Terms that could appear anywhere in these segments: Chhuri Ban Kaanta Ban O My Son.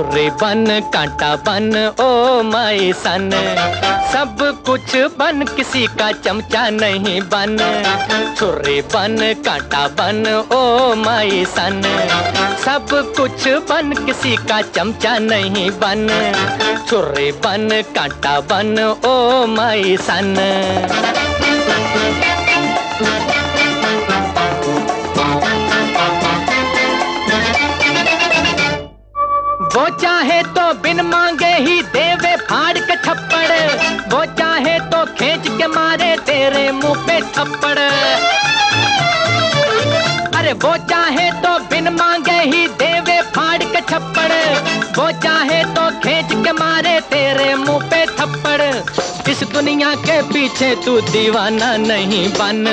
छुरी बन कांटा बन ओ माय सन, सब कुछ बन किसी का चमचा नहीं बन। छुरी बन कांटा बन ओ माय सन, सब कुछ बन किसी का चमचा नहीं बन। छुरी बन कांटा बन ओ माय सन। वो चाहे तो बिन मांगे ही देवे फाड़ के थप्पड़, वो चाहे तो खींच के मारे तेरे मुंह पे थप्पड़। अरे वो चाहे तो बिन मांगे ही देवे फाड़ के थप्पड़, वो चाहे तो खींच के मारे तेरे मुंह पे थप्पड़। इस दुनिया के पीछे तू दीवाना नहीं बन,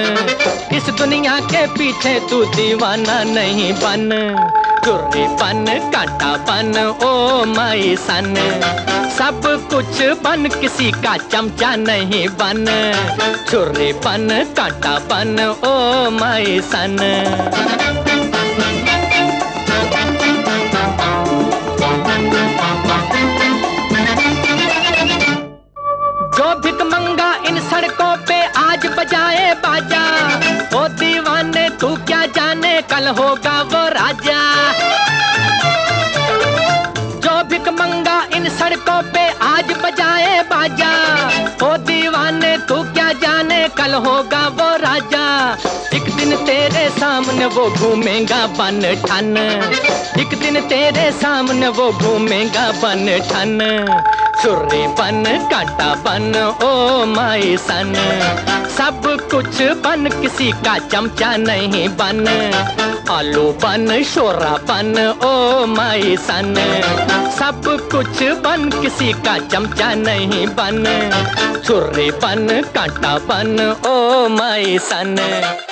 इस दुनिया के पीछे तू दीवाना नहीं बन। छुरी बन कांटा बन ओ माय सन, सब कुछ बन किसी का चमचा नहीं बन। छुरी बन कांटा बन ओ माय सन। जो भिक मंगा इन सड़कों पे आज बजाए बाजा, ओ दीवाने तू क्या जाने कल होगा वो राजा। जो भिक मंगा इन सड़कों पे आज बजाए बाजा, ओ दीवाने तू क्या जाने कल होगा वो राजा। एक दिन तेरे सामने वो घूमेगा बन ठन, एक दिन तेरे सामने वो घूमेगा बन ठन। छुरी बन कांटा बन ओ माय सन, सब कुछ बन किसी का चमचा नहीं बन। आलू बन शोरा बन ओ माय सन, सब कुछ बन किसी का चमचा नहीं बन। छुरी बन कांटा बन ओ माय सन।